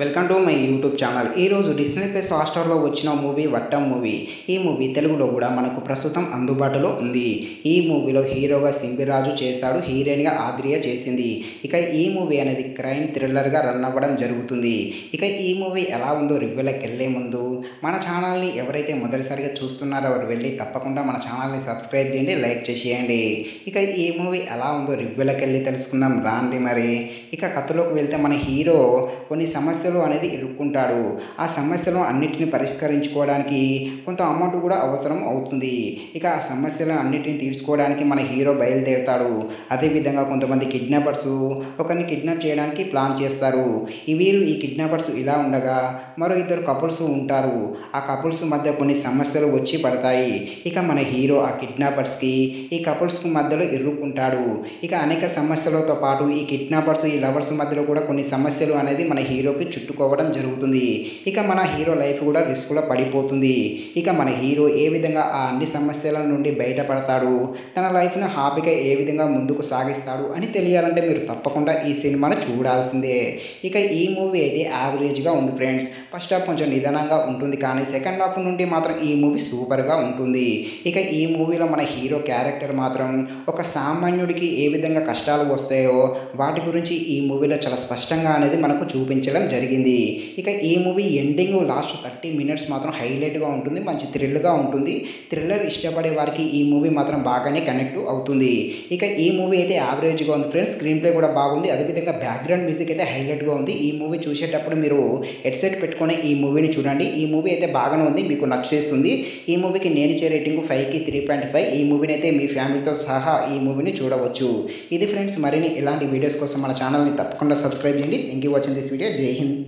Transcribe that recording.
Welcome to my YouTube channel Disney plus Hotstar लो वच्चिन movie Vattam movie ई movie तेलुगुलो कूडा मनकु प्रस्तुतं अंदुबाटुलो उंदी। ई मूवीलो हीरोगा सिंबिराजु चेसाडु, हीरोइन गा आद्रिया चेसिंदी। इक ई मूवी अनेदी क्राइम थ्रिलर गा रन अव्वडं जरुगुतुंदी। इक ई मूवी एला उंदो रिव्यूलकि वेल्ले मुंदु मन ఛానల్ ని ఎవరైతే మొదటిసారిగా చూస్తున్నారో వారు వెళ్ళి తప్పకుండా మన ఛానల్ ని సబ్స్క్రైబ్ చేయండి, లైక్ చేయండి। ఇక ఈ మూవీ ఎలా ఉందో రివ్యూలకి వెళ్ళి తెలుసుకుందాం రాండి మరి। ఇక కథలోకి వెళ్తే మన హీరో కొన్ని సమస్యలు అనేది ఇరుక్కుంటాడు। ఆ సమస్యలను అన్నిటిని పరిష్కరించుకోవడానికి కొంత అమౌంట్ కూడా అవసరం అవుతుంది। ఇక ఆ సమస్యలను అన్నిటిని తీర్చుకోవడానికి మన హీరో బయలుదేరతాడు। అదే విధంగా కొంతమంది కిడ్నాపర్స్ ఒకరిని కిడ్నాప్ చేయడానికి ప్లాన్ చేస్తారు। వీరు ఈ కిడ్నాపర్స్ ఇలా ఉండగా మరో ఇద్దరు కపుల్స్ ఉంటారు। ఆ కపుల్స్ మధ్య కొన్ని సమస్యలు వచ్చి పడతాయి। ఇక మన హీరో ఆ కిడ్నాపర్స్ కి ఈ కపుల్స్ కు మధ్యలో ఇరుక్కుంటాడు। ఇక అనేక సమస్యలతో పాటు ఈ కిడ్నాపర్స్ ఈ లవర్స్ మధ్యలో కూడా కొన్ని సమస్యలు అనేది మన హీరోకి చుట్టుకోవడం జరుగుతుంది। ఇక మన హీరో లైఫ్ కూడా రిస్క్ లో పడిపోతుంది। ఇక మన హీరో ఏ విధంగా ఆ అన్ని సమస్యల నుండి బయటపడతాడు, తన లైఫ్ ను హ్యాపీగా ఏ విధంగా ముందుకు సాగిస్తాడు అని తెలియాలంటే మీరు తప్పకుండా ఈ సినిమాను చూడాల్సిందే। ఇక ఈ మూవీ అయితే యావరేజ్ గా ఉంది ఫ్రెండ్స్। ఫస్ట్ హాఫ్ కొంచెం నిదానంగా ఉంటుంది, కానీ సెకండ్ హాఫ్ నుండి మాత్రం ఈ మూవీ సూపర్ గా ఉంటుంది। ఇక ఈ మూవీలో మన హీరో క్యారెక్టర్ మాత్రం ఒక సామాన్యుడికి ఏ విధంగా కష్టాలు వస్తాయో వాటి గురించి ఈ మూవీలో చాలా స్పష్టంగా అనేది మనకు చూపించడం జరిగింది। ఇక ఈ మూవీ ఎండింగ్ లాస్ట్ 30 నిమిషాలు మాత్రం హైలైట్ గా ఉంటుంది, మంచి థ్రిల్ గా ఉంటుంది। థ్రిల్లర్ ఇష్టపడే వారికి ఈ మూవీ మాత్రం బాగానే కనెక్ట్ అవుతుంది। ఇక ఈ మూవీ అయితే యావరేజ్ గా ఉంది ఫ్రెండ్స్, స్క్రీన్ ప్లే కూడా బాగుంది, అదే విధంగా బ్యాక్గ్రౌండ్ మ్యూజిక్ అయితే హైలైట్ గా ఉంది। ఈ మూవీ చూసేటప్పుడు మీరు హెడ్సెట్ పెట్టుకొని ఈ మూవీని చూడండి। ఈ మూవీ అయితే బాగానే ఉంది, మీకు నచ్చేస్తుంది। ఈ మూవీకి నేను ఇచ్చే రేటింగ్ 5కి 3.5। ఈ మూవీని అయితే మీ ఫ్యామిలీతో సహా ఈ మూవీని చూడవచ్చు। ఇది ఫ్రెండ్స్, మరిన్ని ఇలాంటి వీడియోస్ కోసం మన ఛానల్ని తప్పకుండా సబ్స్క్రైబ్ చేయండి। Thank you watching this video, జై హింద్।